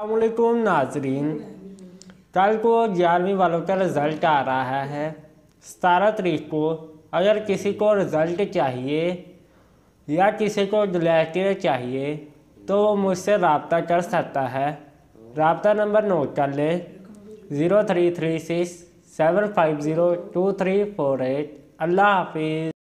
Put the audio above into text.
अस्सलामुअलैकुम नाजरीन, कल को 11वीं वालों का रिज़ल्ट आ रहा है 17 तारीख को। अगर किसी को रिज़ल्ट चाहिए या किसी को रिलेटेड चाहिए तो वो मुझसे रब्ता कर सकता है। रब्ता नंबर नोट कर ले 03367502 348। अल्लाह हाफिज़।